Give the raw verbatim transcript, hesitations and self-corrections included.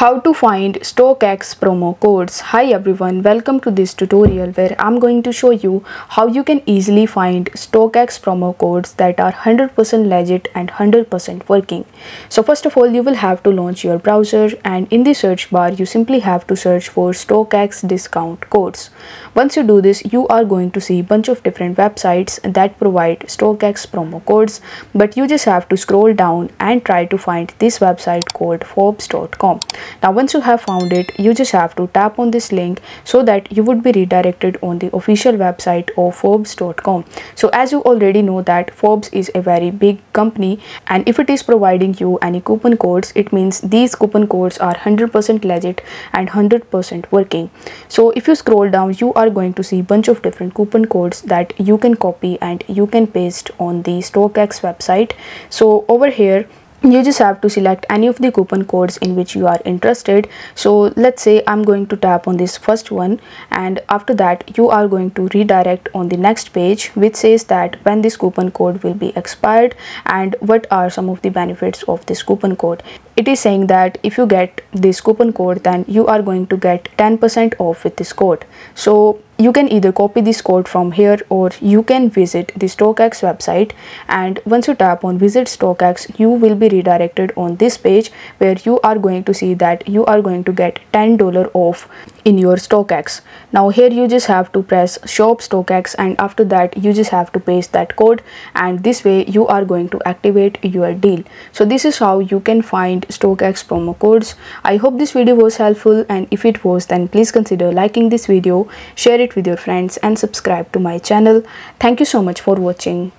How to find StockX promo codes. Hi everyone, welcome to this tutorial where I'm going to show you how you can easily find StockX promo codes that are one hundred percent legit and one hundred percent working. So first of all, you will have to launch your browser, and in the search bar you simply have to search for StockX discount codes. Once you do this, you are going to see a bunch of different websites that provide StockX promo codes, but you just have to scroll down and try to find this website called Forbes dot com. Now once you have found it, you just have to tap on this link so that you would be redirected on the official website of Forbes dot com. So as you already know that Forbes is a very big company, and if it is providing you any coupon codes, it means these coupon codes are one hundred percent legit and one hundred percent working. So if you scroll down, you are going to see a bunch of different coupon codes that you can copy and you can paste on the StockX website. So over here you just have to select any of the coupon codes in which you are interested. So let's say I'm going to tap on this first one, and after that you are going to redirect on the next page which says that when this coupon code will be expired and what are some of the benefits of this coupon code. It is saying that if you get this coupon code, then you are going to get ten percent off with this code. So you can either copy this code from here or you can visit the StockX website, and once you tap on visit StockX, you will be redirected on this page where you are going to see that you are going to get ten dollars off in your StockX. Now here you just have to press shop StockX, and after that you just have to paste that code, and this way you are going to activate your deal. So this is how you can find StockX promo codes. I hope this video was helpful, and if it was, then please consider liking this video, share it with your friends, and subscribe to my channel. Thank you so much for watching.